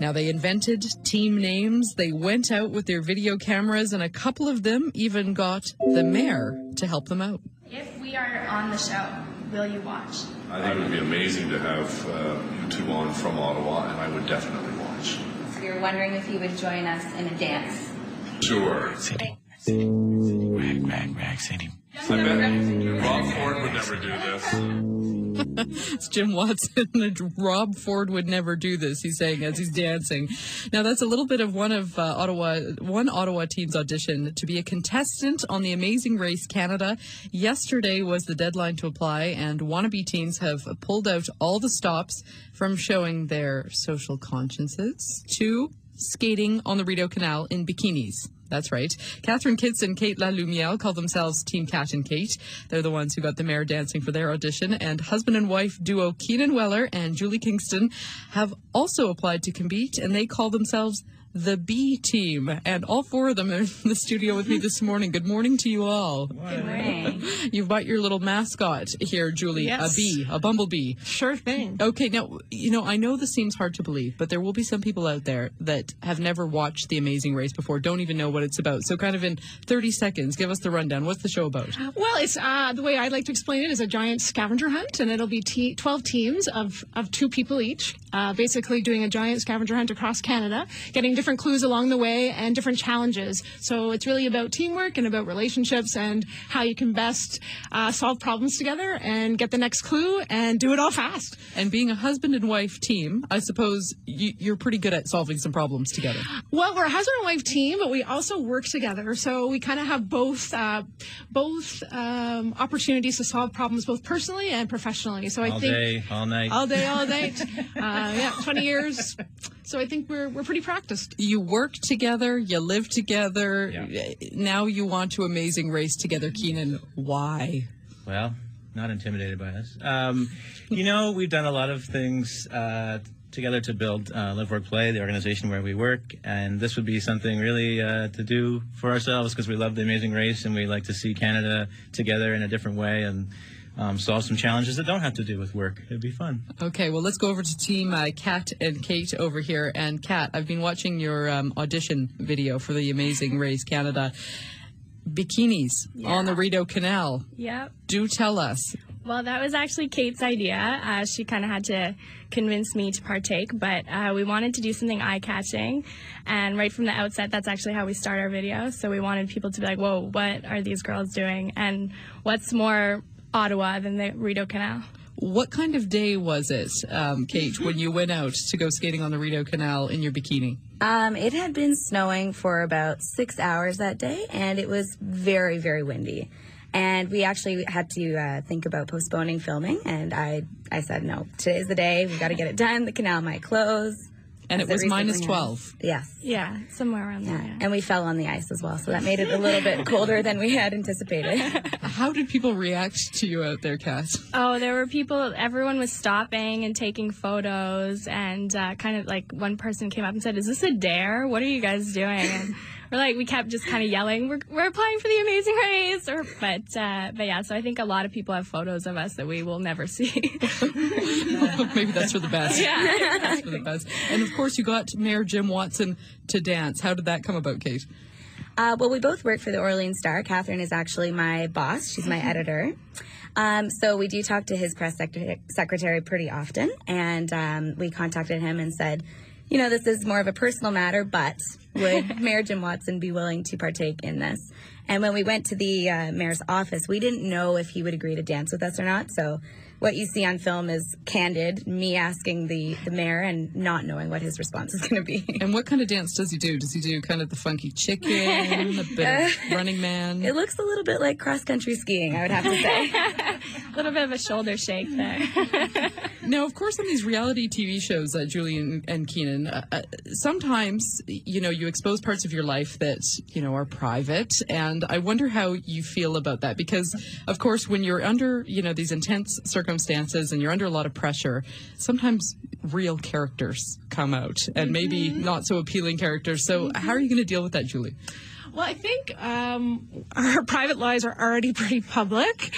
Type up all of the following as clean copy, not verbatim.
Now, they invented team names, they went out with their video cameras, and a couple of them even got the mayor to help them out. If we are on the show, will you watch? I think it would be amazing to have you two on from Ottawa, and I would definitely watch. So you're wondering if you would join us in a dance? Sure. Rag, rag, rag, city. I bet Rob Ford would never do this. It's Jim Watson. Rob Ford would never do this, he's saying as he's dancing. Now, that's a little bit of one Ottawa team's audition to be a contestant on the Amazing Race Canada. Yesterday was the deadline to apply, and wannabe teens have pulled out all the stops, from showing their social consciences to skating on the Rideau Canal in bikinis. That's right. Catherine Kitts and Kate La Lumiere call themselves Team Cat and Kate. They're the ones who got the mayor dancing for their audition. And husband and wife duo Keenan Wellar and Julie Kingston have also applied to compete, and they call themselves The Bee Team. And all four of them are in the studio with me this morning. Good morning to you all. Good morning. You've got your little mascot here, Julie. Yes. A bee, a bumblebee. Sure thing. Okay, now, you know, I know this seems hard to believe, but there will be some people out there that have never watched The Amazing Race before, don't even know what it's about. So kind of in 30 seconds, give us the rundown. What's the show about? Well, it's the way I'd like to explain it is a giant scavenger hunt, and it'll be 12 teams of 2 people each, basically doing a giant scavenger hunt across Canada, getting different clues along the way and different challenges. So it's really about teamwork and about relationships and how you can best solve problems together and get the next clue and do it all fast. And being a husband and wife team, I suppose you're pretty good at solving some problems together. Well, we're a husband and wife team, but we also work together. So we kind of have both opportunities to solve problems, both personally and professionally. So I think all day, all night. Yeah, 20 years. So I think we're pretty practiced. You work together, you live together, yeah. Now you want to Amazing Race together, Keenan. Why? Well, not intimidated by us. You know, we've done a lot of things together to build Live, Work, Play, the organization where we work, and this would be something really to do for ourselves because we love the Amazing Race and we like to see Canada together in a different way and solve some challenges that don't have to do with work. It'd be fun. Okay, well, let's go over to Team Cat and Kate over here. And Kat, I've been watching your audition video for the Amazing Race Canada. Bikinis on the Rideau Canal. Yep. Do tell us. Well, that was actually Kate's idea. She kind of had to convince me to partake, but we wanted to do something eye-catching. And right from the outset, that's actually how we start our video. So we wanted people to be like, whoa, what are these girls doing? And what's more Ottawa than the Rideau Canal. What kind of day was it, Kate, when you went out to go skating on the Rideau Canal in your bikini? It had been snowing for about 6 hours that day, and it was very, very windy. And we actually had to think about postponing filming, and I said, no, today's the day, we've got to get it done, the canal might close. And it was minus 12. Yes. Yeah, somewhere around there. Yeah. And we fell on the ice as well, so that made it a little bit colder than we had anticipated. How did people react to you out there, Cass? Oh, there were people, everyone was stopping and taking photos, and kind of like one person came up and said, is this a dare? What are you guys doing? And we're like, we kept just kind of yelling, we're applying for the Amazing Race. But yeah, so I think a lot of people have photos of us that we will never see. Maybe that's for the best. Yeah, exactly. That's for the best. And of course, you got Mayor Jim Watson to dance. How did that come about, Kate? Well, we both work for the Orleans Star. Catherine is actually my boss. She's my editor. So we do talk to his press secretary pretty often. And we contacted him and said, you know, this is more of a personal matter, but would Mayor Jim Watson be willing to partake in this? And when we went to the mayor's office, we didn't know if he would agree to dance with us or not. So what you see on film is candid, me asking the mayor and not knowing what his response is going to be. And what kind of dance does he do? Does he do kind of the funky chicken, a bit of Running Man? It looks a little bit like cross-country skiing, I would have to say. A little bit of a shoulder shake there. Now, of course, on these reality TV shows, Julie and Keenan, sometimes, you know, you expose parts of your life that, you know, are private. And I wonder how you feel about that, because, of course, when you're under, you know, these intense circumstances and you're under a lot of pressure, sometimes real characters come out and maybe not so appealing characters. So how are you going to deal with that, Julie? Well, I think our private lives are already pretty public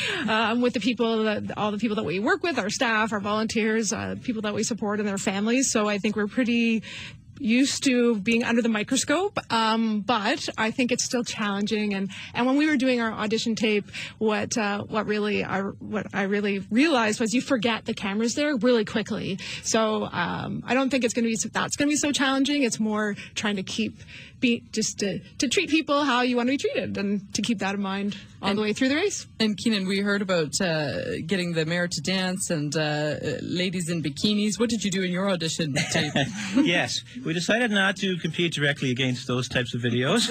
with the people, all the people that we work with, our staff, our volunteers, people that we support and their families. So I think we're pretty used to being under the microscope, but I think it's still challenging. And when we were doing our audition tape, what I really realized was you forget the camera's there really quickly. So I don't think it's going to be so challenging. It's more trying to just to treat people how you want to be treated, and to keep that in mind all the way through the race. And Keenan, we heard about getting the mayor to dance and ladies in bikinis. What did you do in your audition tape? Yes. We decided not to compete directly against those types of videos.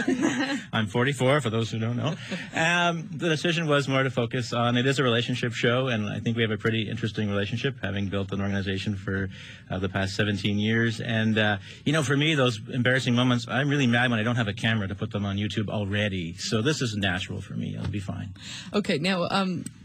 I'm 44, for those who don't know. The decision was more to focus on, it is a relationship show, and I think we have a pretty interesting relationship, having built an organization for the past 17 years. And, you know, for me, those embarrassing moments, I'm really mad when I don't have a camera to put them on YouTube already. So this is natural for me. I'll be fine. Okay, now,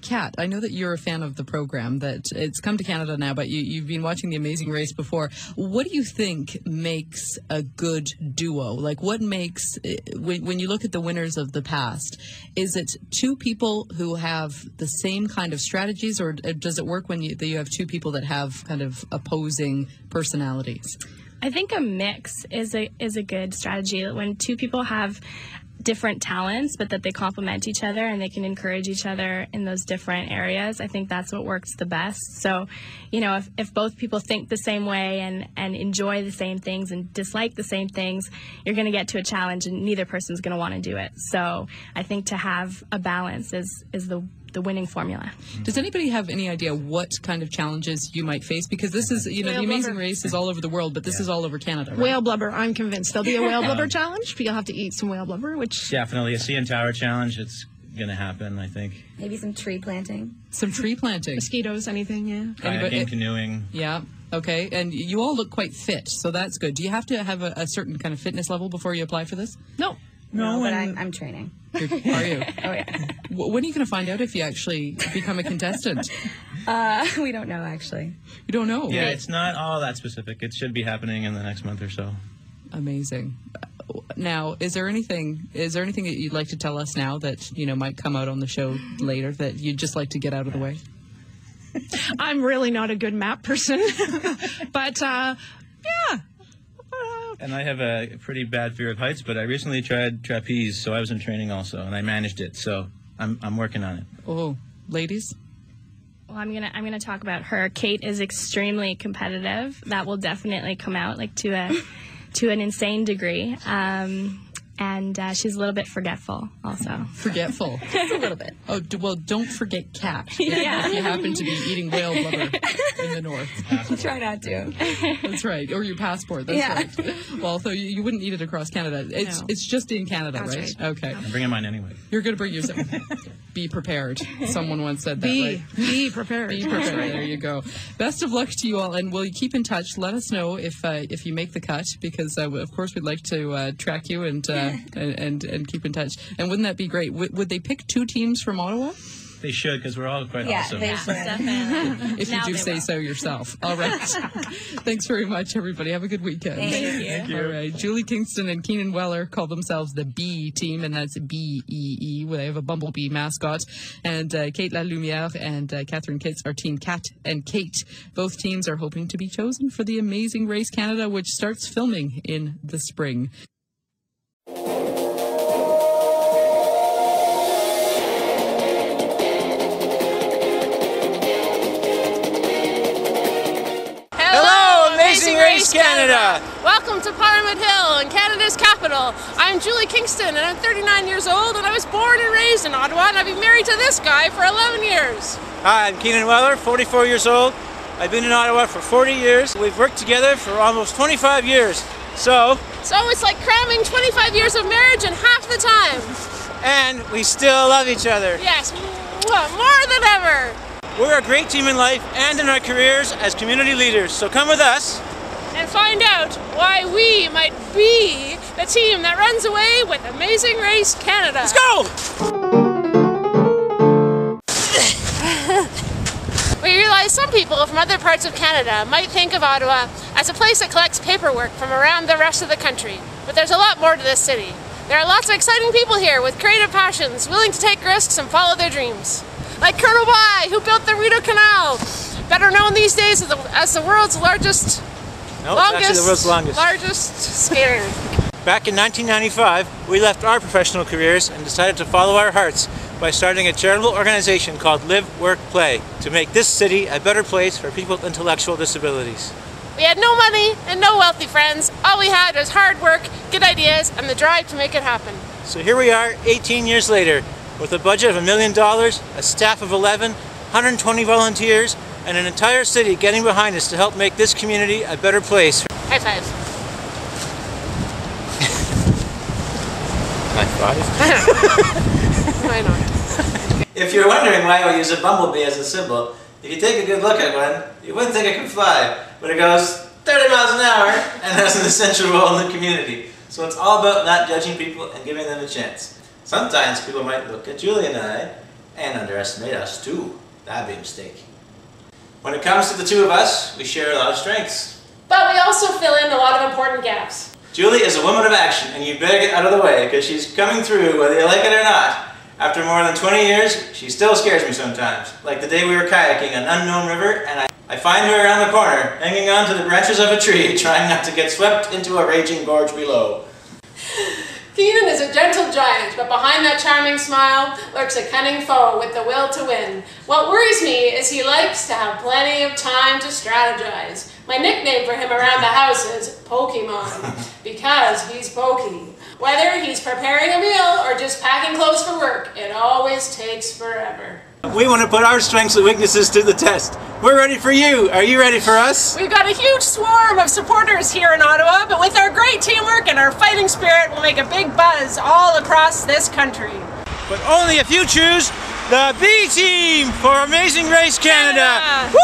Kat, I know that you're a fan of the program, that it's come to Canada now, but you've been watching The Amazing Race before. What do you think makes a good duo? Like, what makes, when you look at the winners of the past, is it two people who have the same kind of strategies, or does it work when you have two people that have kind of opposing personalities? I think a mix is a good strategy. When two people have different talents, but that they complement each other and they can encourage each other in those different areas, I think that's what works the best. So, you know, if both people think the same way and enjoy the same things and dislike the same things, you're going to get to a challenge and neither person's going to want to do it. So I think to have a balance is the winning formula. Does anybody have any idea what kind of challenges you might face? Because this is, you know, the Amazing Race is all over the world, but this is all over Canada, right? Whale blubber, I'm convinced. There'll be a whale blubber challenge. You'll have to eat some whale blubber, which... Definitely a CN Tower challenge. It's going to happen, I think. Maybe some tree planting. Some tree planting. Mosquitoes, anything, yeah. Kayaking, canoeing. Yeah. Okay, and you all look quite fit, so that's good. Do you have to have a certain kind of fitness level before you apply for this? No. No, but I'm training. Are you? Oh, yeah. When are you going to find out if you actually become a contestant? We don't know, actually. You don't know? Yeah, it's not all that specific. It should be happening in the next month or so. Amazing. Now, is there anything that you'd like to tell us now that, you know, might come out on the show later that you'd just like to get out of the way? I'm really not a good map person, but, yeah. And I have a pretty bad fear of heights, but I recently tried trapeze, so I was in training also, and I managed it. So I'm working on it. Oh, ladies. Well, I'm gonna talk about her. Kate is extremely competitive. That will definitely come out, like to an insane degree. And she's a little bit forgetful, also. Forgetful, just a little bit. Oh, well, don't forget Kat. Yeah. If you happen to be eating whale blubber in the north. Try not to. That's right, or your passport. That's right. Well, so you wouldn't eat it across Canada. It's just in Canada, right? Okay. I'm bringing mine anyway. You're gonna bring yourself. Be prepared. Someone once said that. Be prepared. Be prepared. Right. There you go. Best of luck to you all, and will you keep in touch? Let us know if you make the cut, because of course we'd like to track you and keep in touch. And wouldn't that be great? Would they pick two teams from Ottawa? They should, because we're all quite awesome. If you do say so yourself. All right. Thanks very much, everybody. Have a good weekend. Thank you. All right. Julie Kingston and Keenan Wellar call themselves the Bee Team, and that's B-E-E. They have a bumblebee mascot. And Kate La Lumiere and Catherine Kitts are Team Cat and Kate. Both teams are hoping to be chosen for the Amazing Race Canada, which starts filming in the spring. Canada. Welcome to Parliament Hill in Canada's capital. I'm Julie Kingston and I'm 39 years old, and I was born and raised in Ottawa, and I've been married to this guy for 11 years. Hi, I'm Keenan Wellar, 44 years old. I've been in Ottawa for 40 years. We've worked together for almost 25 years. So it's like cramming 25 years of marriage in half the time. And we still love each other. Yes, more than ever. We're a great team in life and in our careers as community leaders. So come with us and find out why we might be the team that runs away with Amazing Race Canada. Let's go! We realize some people from other parts of Canada might think of Ottawa as a place that collects paperwork from around the rest of the country, but there's a lot more to this city. There are lots of exciting people here with creative passions, willing to take risks and follow their dreams. Like Colonel Bye, who built the Rideau Canal, better known these days as the world's largest No, longest, actually the world's longest. Largest skater. Back in 1995, we left our professional careers and decided to follow our hearts by starting a charitable organization called Live, Work, Play to make this city a better place for people with intellectual disabilities. We had no money and no wealthy friends. All we had was hard work, good ideas, and the drive to make it happen. So here we are, 18 years later, with a budget of $1 million, a staff of 11, 120 volunteers, and an entire city getting behind us to help make this community a better place. High five. High five? Why not? If you're wondering why we use a bumblebee as a symbol, if you take a good look at one, you wouldn't think it could fly, but it goes 30 miles an hour and has an essential role in the community. So it's all about not judging people and giving them a chance. Sometimes people might look at Julie and I and underestimate us too. That'd be a mistake. When it comes to the two of us, we share a lot of strengths. But we also fill in a lot of important gaps. Julie is a woman of action, and you better get out of the way, because she's coming through whether you like it or not. After more than 20 years, she still scares me sometimes. Like the day we were kayaking an unknown river, and I find her around the corner, hanging on to the branches of a tree, trying not to get swept into a raging gorge below. Keenan is a gentle giant, but behind that charming smile lurks a cunning foe with the will to win. What worries me is he likes to have plenty of time to strategize. My nickname for him around the house is Pokemon, because he's pokey. Whether he's preparing a meal or just packing clothes for work, it always takes forever. We want to put our strengths and weaknesses to the test. We're ready for you. Are you ready for us? We've got a huge swarm of supporters here in Ottawa, but with our great teamwork and our fighting spirit, we'll make a big buzz all across this country. But only if you choose the Bee Team for Amazing Race Canada. Woo!